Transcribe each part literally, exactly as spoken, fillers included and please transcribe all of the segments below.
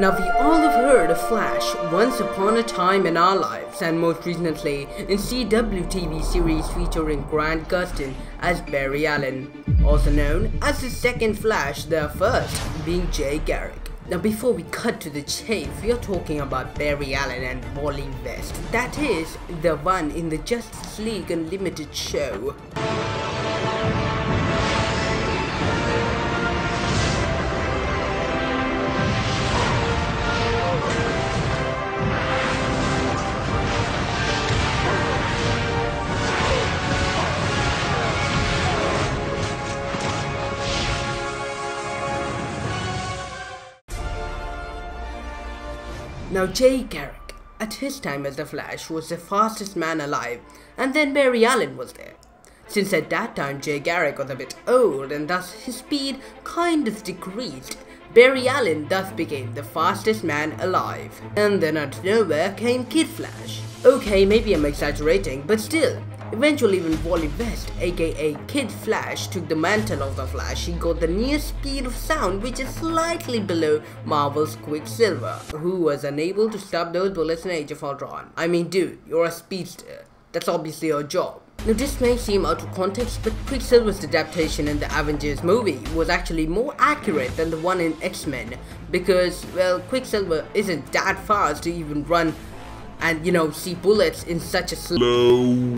Now we all have heard of Flash once upon a time in our lives, and most recently in C W T V series featuring Grant Gustin as Barry Allen, also known as the second Flash, the first being Jay Garrick. Now before we cut to the chase, we are talking about Barry Allen and Wally West, that is the one in the Justice League Unlimited show. Now Jay Garrick, at his time as the Flash, was the fastest man alive, and then Barry Allen was there. Since at that time Jay Garrick was a bit old and thus his speed kind of decreased, Barry Allen thus became the fastest man alive. And then out of nowhere came Kid Flash. Okay, maybe I'm exaggerating, but still. Eventually when Wally West, aka Kid Flash, took the mantle of the Flash, he got the near speed of sound, which is slightly below Marvel's Quicksilver, who was unable to stop those bullets in Age of Ultron. I mean, dude, you're a speedster. That's obviously your job. Now this may seem out of context, but Quicksilver's adaptation in the Avengers movie was actually more accurate than the one in X-Men, because, well, Quicksilver isn't that fast to even run and, you know, see bullets in such a slow...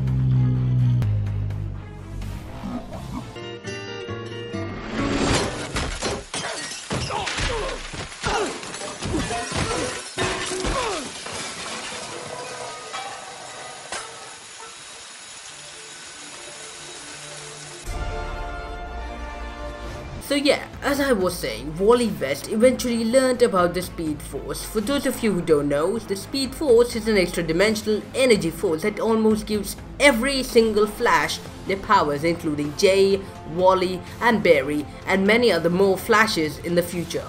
So yeah, as I was saying, Wally West eventually learned about the Speed Force. For those of you who don't know, the Speed Force is an extra dimensional energy force that almost gives every single Flash their powers, including Jay, Wally and Barry and many other more Flashes in the future.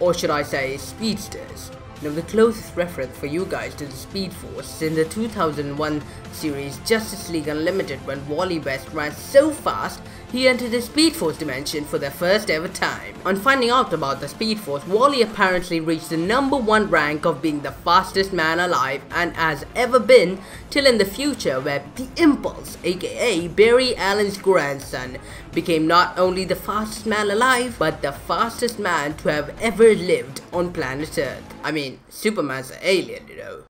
Or should I say speedsters. Now the closest reference for you guys to the Speed Force is in the two thousand one series Justice League Unlimited, when Wally West ran so fast he entered the Speed Force dimension for the first ever time. On finding out about the Speed Force, Wally apparently reached the number one rank of being the fastest man alive and has ever been, till in the future where the Impulse, aka Barry Allen's grandson, became not only the fastest man alive but the fastest man to have ever lived on planet Earth. I mean, Superman's an alien, you know.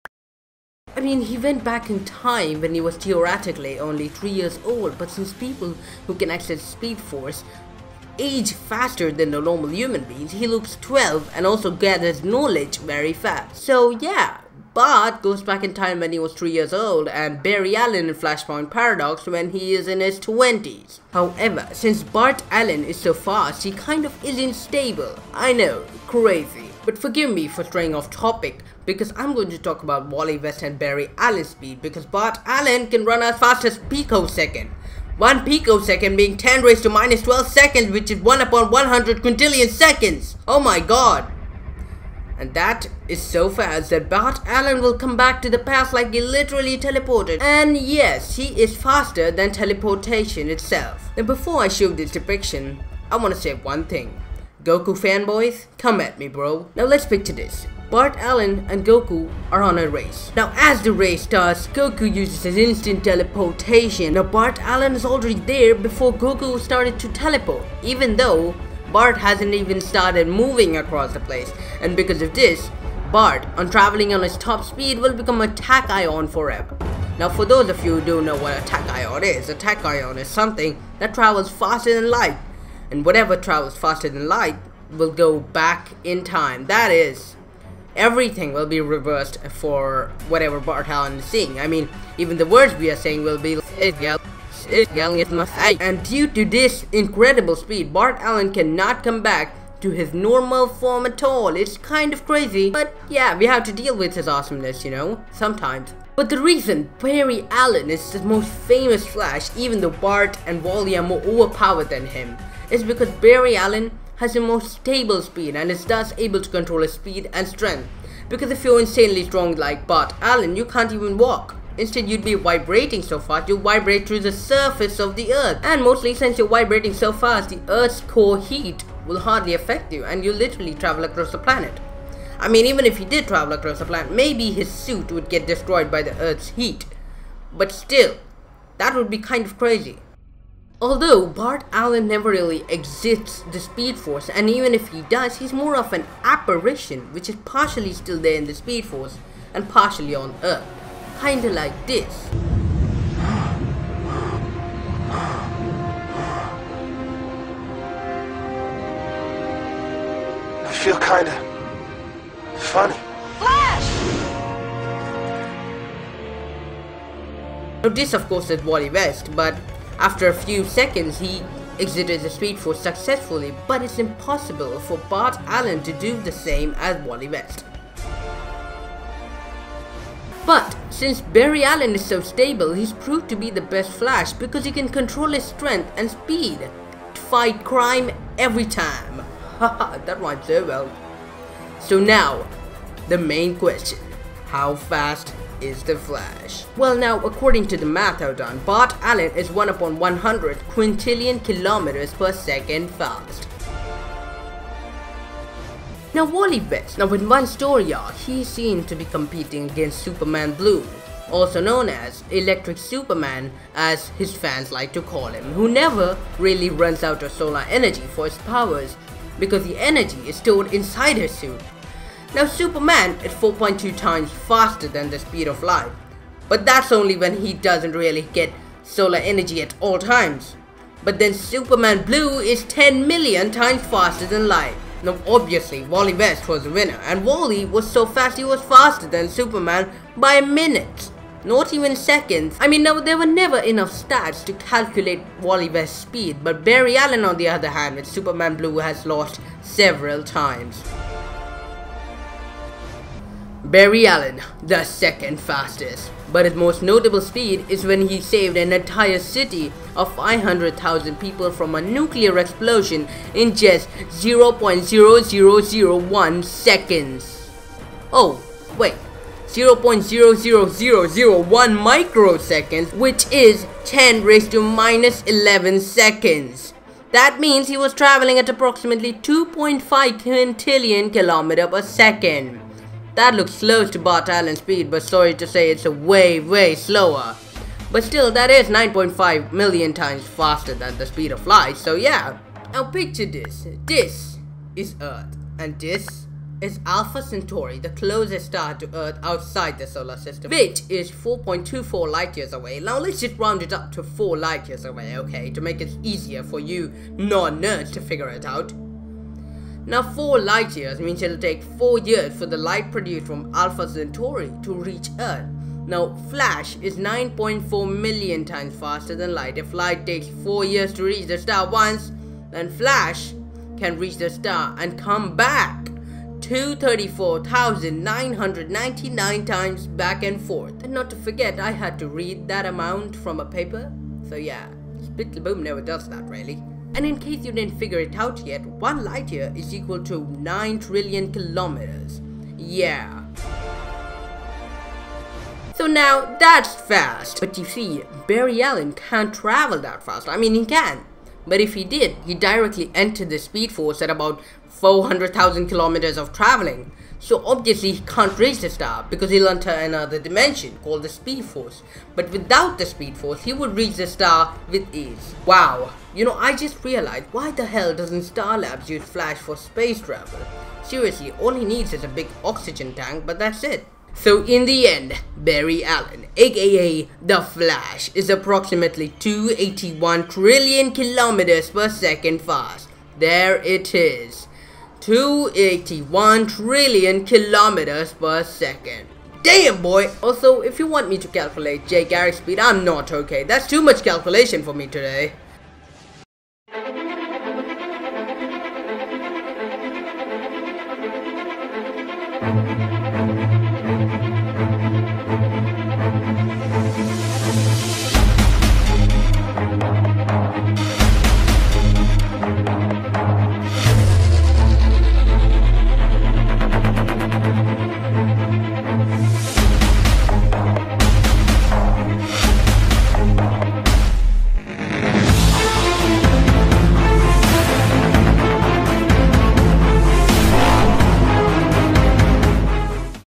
I mean, he went back in time when he was theoretically only three years old, but since people who can access Speed Force age faster than the normal human beings, he looks twelve and also gathers knowledge very fast. So yeah, Bart goes back in time when he was three years old, and Barry Allen in Flashpoint Paradox when he is in his twenties. However, since Bart Allen is so fast, he kind of isn't stable. I know, crazy. But forgive me for straying off topic, because I'm going to talk about Wally West and Barry Allen's speed, because Bart Allen can run as fast as picosecond. One picosecond being ten raised to minus twelve seconds, which is one upon one hundred quintillion seconds. Oh my god. And that is so fast that Bart Allen will come back to the past like he literally teleported. And yes, he is faster than teleportation itself. Now before I show this depiction, I want to say one thing. Goku fanboys, come at me, bro. Now let's picture this. Bart Allen and Goku are on a race. Now as the race starts, Goku uses his instant teleportation. Now Bart Allen is already there before Goku started to teleport, even though Bart hasn't even started moving across the place. And because of this, Bart, on traveling on his top speed, will become a tachyon forever. Now for those of you who don't know what a tachyon is, a tachyon is something that travels faster than light. And whatever travels faster than light will go back in time. That is, everything will be reversed for whatever Bart Allen is seeing. I mean, even the words we are saying will be like, and due to this incredible speed, Bart Allen cannot come back to his normal form at all. It's kind of crazy, but yeah, we have to deal with his awesomeness, you know, sometimes. But the reason Barry Allen is the most famous Flash, even though Bart and Wally are more overpowered than him, is because Barry Allen has the most stable speed and is thus able to control his speed and strength. Because if you're insanely strong like Bart Allen, you can't even walk. Instead, you'd be vibrating so fast, you vibrate through the surface of the earth. And mostly since you're vibrating so fast, the earth's core heat will hardly affect you and you literally travel across the planet. I mean, even if he did travel across the planet, maybe his suit would get destroyed by the Earth's heat. But still, that would be kind of crazy. Although Bart Allen never really exits the Speed Force, and even if he does, he's more of an apparition, which is partially still there in the Speed Force and partially on Earth. Kinda like this. I feel kinda funny. Flash! Now this of course is Wally West, but after a few seconds, he exited the Speed Force successfully, but it's impossible for Bart Allen to do the same as Wally West. But since Barry Allen is so stable, he's proved to be the best Flash because he can control his strength and speed to fight crime every time. Haha, that rhymes so well. So now, the main question, how fast is the Flash? Well, now according to the math I've done, Bart Allen is one upon one hundred quintillion kilometers per second fast. Now Wally West, now in one story arc, he seemed to be competing against Superman Blue, also known as Electric Superman as his fans like to call him, who never really runs out of solar energy for his powers because the energy is stored inside his suit. Now Superman is four point two times faster than the speed of light, but that's only when he doesn't really get solar energy at all times. But then Superman Blue is ten million times faster than light. Now obviously Wally West was the winner, and Wally was so fast he was faster than Superman by minutes, not even seconds. I mean, now there were never enough stats to calculate Wally West's speed, but Barry Allen on the other hand with Superman Blue has lost several times. Barry Allen, the second fastest, but his most notable speed is when he saved an entire city of five hundred thousand people from a nuclear explosion in just zero point zero zero zero one seconds. Oh, wait, zero point zero zero zero zero one microseconds, which is ten raised to minus eleven seconds. That means he was traveling at approximately two point five quintillion kilometer per second. That looks slow to Bart Allen's speed, but sorry to say it's a way, way slower. But still, that is nine point five million times faster than the speed of light, so yeah. Now picture this. This is Earth, and this is Alpha Centauri, the closest star to Earth outside the solar system, which is four point two four light years away. Now let's just round it up to four light years away, okay, to make it easier for you non-nerds to figure it out. Now four light years means it'll take four years for the light produced from Alpha Centauri to reach Earth. Now Flash is nine point four million times faster than light. If light takes four years to reach the star once, then Flash can reach the star and come back two hundred thirty-four thousand nine hundred ninety-nine times back and forth. And not to forget, I had to read that amount from a paper, so yeah, Spittle Boom never does that really. And in case you didn't figure it out yet, one light year is equal to nine trillion kilometers. Yeah. So now that's fast. But you see, Barry Allen can't travel that fast. I mean, he can. But if he did, he directly entered the Speed Force at about four hundred thousand kilometers of traveling. So obviously he can't reach the star because he'll enter another dimension called the Speed Force. But without the Speed Force, he would reach the star with ease. Wow. You know, I just realized, why the hell doesn't Star Labs use Flash for space travel? Seriously, all he needs is a big oxygen tank, but that's it. So in the end, Barry Allen, aka The Flash, is approximately two hundred eighty-one trillion kilometers per second fast. There it is. two hundred eighty-one trillion kilometers per second. Damn, boy! Also, if you want me to calculate Jay Garrick's speed, I'm not okay. That's too much calculation for me today. Thank you.